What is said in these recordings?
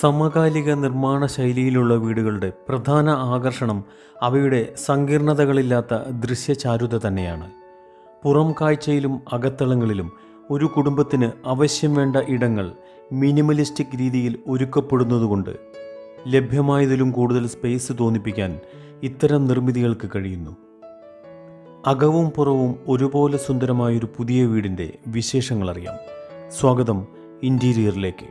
സമകാലിക നിർമ്മാണശൈലിയിലുള്ള വീടുകളുടെ പ്രധാന ആകർഷണം അവയുടെ സങ്കീർണതകളില്ലാത്ത ദൃശ്യചാരുത തന്നെയാണ്. പുറം കാഴ്ചയിലും അകത്തളങ്ങളിലും ഒരു കുടുംബത്തിന് ആവശ്യം വേണ്ട ഇടങ്ങൾ മിനിമലിസ്റ്റിക് രീതിയിൽ ഒരുക്കപ്പെടുന്നതുകൊണ്ട് ലഭ്യമായതിലും കൂടുതൽ സ്പേസ് തോന്നിപ്പിക്കാൻ ഇത്തരം നിർമ്മിതികൾക്ക് കഴിയുന്നു. അകവും പുറവും ഒരുപോലെ സുന്ദരമായൊരു പുതിയ വീടിൻ്റെ വിശേഷങ്ങളറിയാം. സ്വാഗതം ഇൻറ്റീരിയറിലേക്ക്.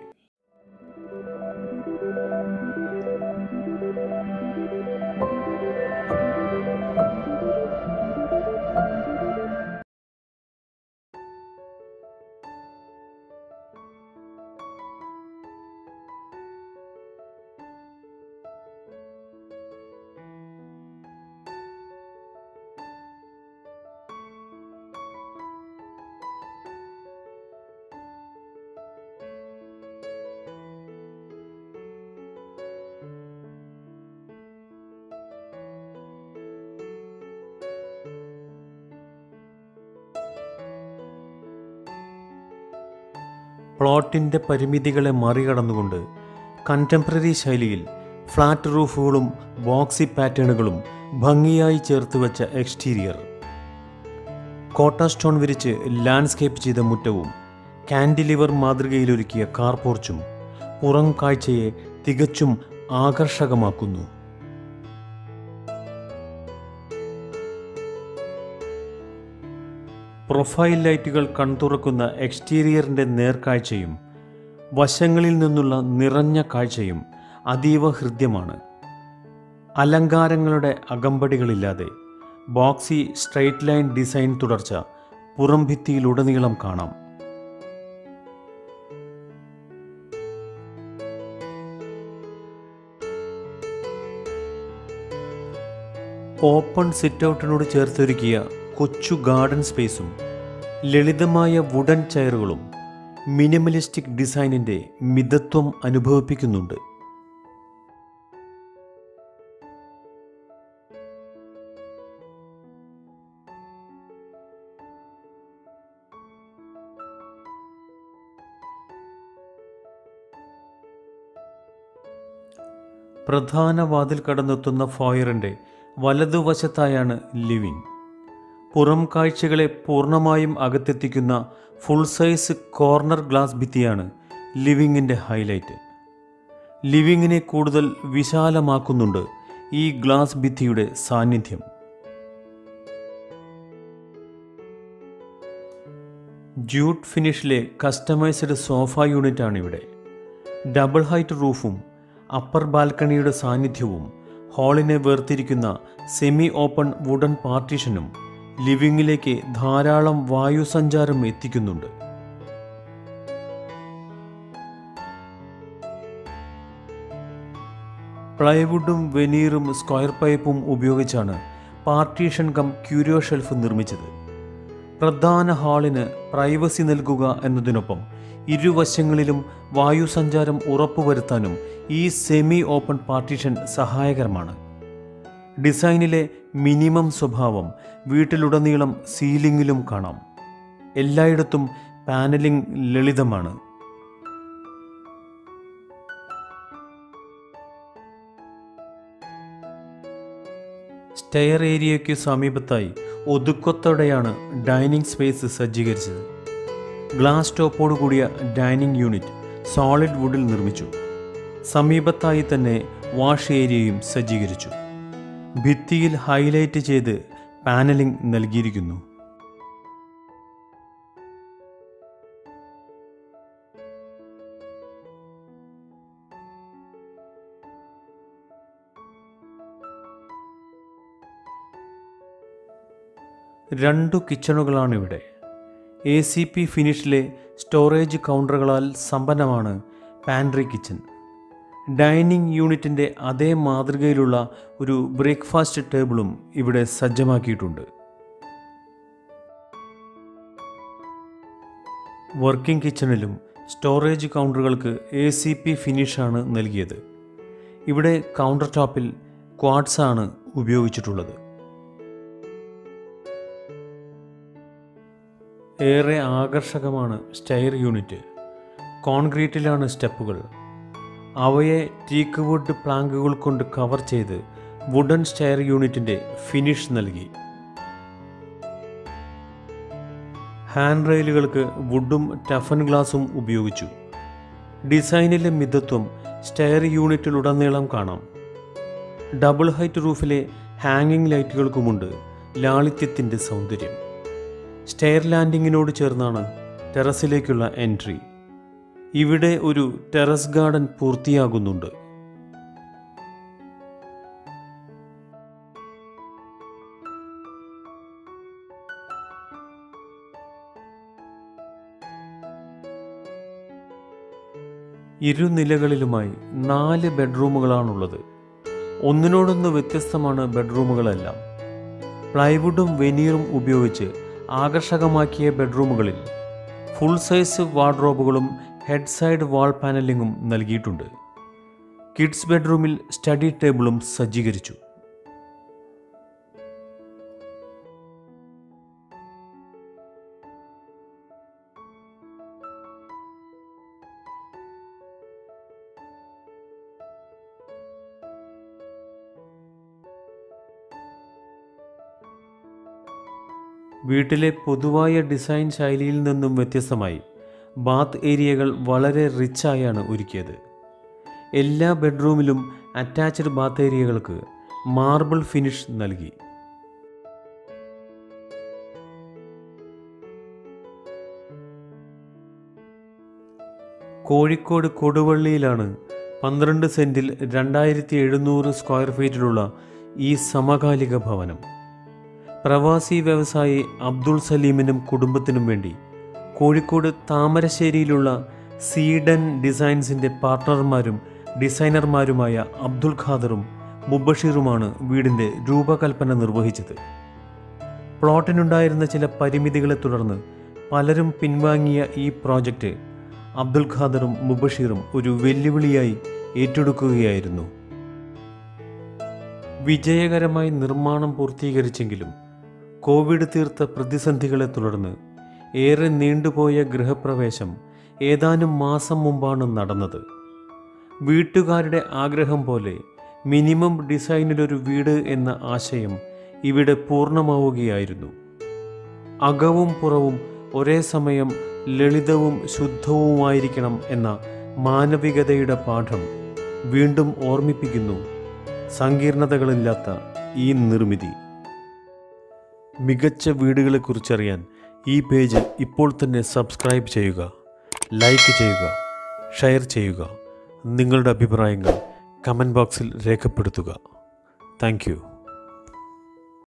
പ്ലോട്ടിൻ്റെ പരിമിതികളെ മറികടന്നുകൊണ്ട് കണ്ടംപററി ശൈലിയിൽ ഫ്ലാറ്റ് റൂഫുകളും ബോക്സി പാറ്റേണുകളും ഭംഗിയായി ചേർത്ത് വച്ച എക്സ്റ്റീരിയർ, കോട്ട സ്റ്റോൺ വിരിച്ച് ലാൻഡ്സ്കേപ്പ് ചെയ്ത മുറ്റവും കാൻഡിലിവർ മാതൃകയിലൊരുക്കിയ കാർപോർച്ചും പുറം കാഴ്ചയെ തികച്ചും ആകർഷകമാക്കുന്നു. പ്രൊഫൈൽ ലൈറ്റുകൾ കൺതുറക്കുന്ന എക്സ്റ്റീരിയറിൻ്റെ നേർക്കാഴ്ചയും വശങ്ങളിൽ നിന്നുള്ള നിറഞ്ഞ കാഴ്ചയും അതീവ ഹൃദ്യമാണ്. അലങ്കാരങ്ങളുടെ അകമ്പടികളില്ലാതെ ബോക്സി സ്ട്രെയിറ്റ് ലൈൻ ഡിസൈൻ തുടർച്ച പുറംഭിത്തിയിലുടനീളം കാണാം. ഓപ്പൺ സിറ്റൗട്ടിനോട് ചേർത്തൊരുക്കിയ കൊച്ചു ഗാർഡൻ സ്പേസും ലളിതമായ വുഡൻ ചെയറുകളും മിനിമലിസ്റ്റിക് ഡിസൈനിൻ്റെ മിതത്വം അനുഭവിപ്പിക്കുന്നുണ്ട്. പ്രധാന വാതിൽ കടന്നെത്തുന്ന ഫോയറിൻ്റെ വലതുവശത്തായാണ് ലിവിംഗ്. പുറം കാഴ്ചകളെ പൂർണ്ണമായും അകത്തെത്തിക്കുന്ന ഫുൾ സൈസ് കോർണർ ഗ്ലാസ് ഭിത്തിയാണ് ലിവിങ്ങിൻ്റെ ഹൈലൈറ്റ്. ലിവിങ്ങിനെ കൂടുതൽ വിശാലമാക്കുന്നുണ്ട് ഈ ഗ്ലാസ് ഭിത്തിയുടെ സാന്നിധ്യം. ജ്യൂട്ട് ഫിനിഷിലെ കസ്റ്റമൈസ്ഡ് സോഫ യൂണിറ്റാണിവിടെ. ഡബിൾ ഹൈറ്റ് റൂഫും അപ്പർ ബാൽക്കണിയുടെ സാന്നിധ്യവും ഹാളിനെ വേർതിരിക്കുന്ന സെമി ഓപ്പൺ വുഡൻ പാർട്ടീഷനും ലിവിങ്ങിലേക്ക് ധാരാളം വായുസഞ്ചാരം എത്തിക്കുന്നുണ്ട്. പ്ലൈവുഡും വെനീറും സ്ക്വയർ പൈപ്പും ഉപയോഗിച്ചാണ് പാർട്ടീഷൻ കം ക്യൂരിയോ ഷെൽഫ് നിർമ്മിച്ചത്. പ്രധാന ഹാളിന് പ്രൈവസി നൽകുക എന്നതിനൊപ്പം ഇരുവശങ്ങളിലും വായുസഞ്ചാരം ഉറപ്പുവരുത്താനും ഈ സെമി ഓപ്പൺ പാർട്ടീഷൻ സഹായകരമാണ്. ഡിസൈനിലെ മിനിമം സ്വഭാവം വീട്ടിലുടനീളം സീലിംഗിലും കാണാം. എല്ലായിടത്തും പാനലിംഗ് ലളിതമാണ്. സ്റ്റെയർ ഏരിയയ്ക്ക് സമീപത്തായി ഒതുക്കത്തോടെയാണ് ഡൈനിങ് സ്പേസ് സജ്ജീകരിച്ചത്. ഗ്ലാസ് ടോപ്പോടു കൂടിയ ഡൈനിങ് യൂണിറ്റ് സോളിഡ് വുഡിൽ നിർമ്മിച്ചു. സമീപത്തായി തന്നെ വാഷ് ഏരിയയും സജ്ജീകരിച്ചു. ഭിത്തിയിൽ ഹൈലൈറ്റ് ചെയ്ത് പാനലിംഗ് നൽകിയിരിക്കുന്നു. രണ്ടു കിച്ചണുകളാണിവിടെ. ACP ഫിനിഷിലെ സ്റ്റോറേജ് കൗണ്ടറുകളാൽ സമ്പന്നമാണ് പാൻട്രി കിച്ചൺ. ഡൈനിങ് യൂണിറ്റിൻ്റെ അതേ മാതൃകയിലുള്ള ഒരു ബ്രേക്ക്ഫാസ്റ്റ് ടേബിളും ഇവിടെ സജ്ജമാക്കിയിട്ടുണ്ട്. വർക്കിംഗ് കിച്ചണിലും സ്റ്റോറേജ് കൗണ്ടറുകൾക്ക് ACP ഫിനിഷാണ് നൽകിയത്. ഇവിടെ കൗണ്ടർ ടോപ്പിൽ ക്വാർട്സാണ് ഉപയോഗിച്ചിട്ടുള്ളത്. ഏറെ ആകർഷകമാണ് സ്റ്റെയർ യൂണിറ്റ്. കോൺക്രീറ്റിലാണ് സ്റ്റെപ്പുകൾ. അവയെ ടീക്ക് വുഡ് പ്ലാങ്കുകൾ കൊണ്ട് കവർ ചെയ്ത് വുഡൻ സ്റ്റെയർ യൂണിറ്റിൻ്റെ ഫിനിഷ് നൽകി. ഹാൻഡ് റെയിലുകൾക്ക് വുഡും ടഫൻ ഗ്ലാസും ഉപയോഗിച്ചു. ഡിസൈനിലെ മിതത്വം സ്റ്റെയർ യൂണിറ്റിലുടനീളം കാണാം. ഡബിൾ ഹൈറ്റ് റൂഫിലെ ഹാങ്ങിങ് ലൈറ്റുകൾക്കുമുണ്ട് ലാളിത്യത്തിൻ്റെ സൗന്ദര്യം. സ്റ്റെയർ ലാൻഡിങ്ങിനോട് ചേർന്നാണ് ടെറസിലേക്കുള്ള എൻട്രി. ഇവിടെ ഒരു ടെറസ് ഗാർഡൻ പൂർത്തിയാകുന്നുണ്ട്. ഇരുനിലകളിലുമായി 4 ബെഡ്റൂമുകളാണുള്ളത്. ഒന്നിനോടൊന്ന് വ്യത്യസ്തമാണ് ബെഡ്റൂമുകളെല്ലാം. പ്ലൈവുഡും വെനീറും ഉപയോഗിച്ച് ആകർഷകമാക്കിയ ബെഡ്റൂമുകളിൽ ഫുൾ സൈസ് വാർഡ്രോബുകളും ഹെഡ് സൈഡ് വാൾ പാനലിങ്ങും നൽകിയിട്ടുണ്ട്. കിഡ്സ് ബെഡ്റൂമിൽ സ്റ്റഡി ടേബിളും സജ്ജീകരിച്ചു. വീട്ടിലെ പൊതുവായ ഡിസൈൻ ശൈലിയിൽ നിന്നും വ്യത്യസ്തമായി ബാത്ത് ഏരിയകൾ വളരെ റിച്ചായാണ് ഒരുക്കിയത്. എല്ലാ ബെഡ്റൂമിലും അറ്റാച്ച്ഡ് ബാത്ത് ഏരിയകൾക്ക് മാർബിൾ ഫിനിഷ് നൽകി. കോഴിക്കോട് കൊടുവള്ളിയിലാണ് 12 സെൻറ്റിൽ 2700 സ്ക്വയർ ഫീറ്റിലുള്ള ഈ സമകാലിക ഭവനം. പ്രവാസി വ്യവസായി അബ്ദുൾ സലീമിനും കുടുംബത്തിനും വേണ്ടി കോഴിക്കോട് താമരശ്ശേരിയിലുള്ള സീഡൻ ഡിസൈൻസിൻ്റെ പാർട്ട്ണർമാരും ഡിസൈനർമാരുമായ അബ്ദുൽ ഖാദറും മുബഷീറുമാണ് വീടിൻ്റെ രൂപകൽപ്പന നിർവഹിച്ചത്. പ്ലോട്ടിനുണ്ടായിരുന്ന ചില പരിമിതികളെ തുടർന്ന് പലരും പിൻവാങ്ങിയ ഈ പ്രോജക്റ്റ് അബ്ദുൽ ഖാദറും മുബഷീറും ഒരു വെല്ലുവിളിയായി ഏറ്റെടുക്കുകയായിരുന്നു. വിജയകരമായി നിർമ്മാണം പൂർത്തീകരിച്ചെങ്കിലും കോവിഡ് തീർത്ത പ്രതിസന്ധികളെ തുടർന്ന് ഏറെ നീണ്ടുപോയ ഗൃഹപ്രവേശം ഏതാനും മാസം മുമ്പാണ് നടന്നത്. വീട്ടുകാരുടെ ആഗ്രഹം പോലെ മിനിമം ഡിസൈനിലൊരു വീട് എന്ന ആശയം ഇവിടെ പൂർണ്ണമാവുകയായിരുന്നു. അകവും പുറവും ഒരേ സമയം ലളിതവും ശുദ്ധവുമായിരിക്കണം എന്ന മാനവികതയുടെ പാഠം വീണ്ടും ഓർമ്മിപ്പിക്കുന്നു സങ്കീർണതകളില്ലാത്ത ഈ നിർമ്മിതി. മികച്ച വീടുകളെക്കുറിച്ചറിയാൻ ഈ പേജ് ഇപ്പോൾ തന്നെ സബ്സ്ക്രൈബ് ചെയ്യുക, ലൈക്ക് ചെയ്യുക, ഷെയർ ചെയ്യുക. നിങ്ങളുടെ അഭിപ്രായങ്ങൾ കമൻറ്റ് ബോക്സിൽ രേഖപ്പെടുത്തുക. Thank U.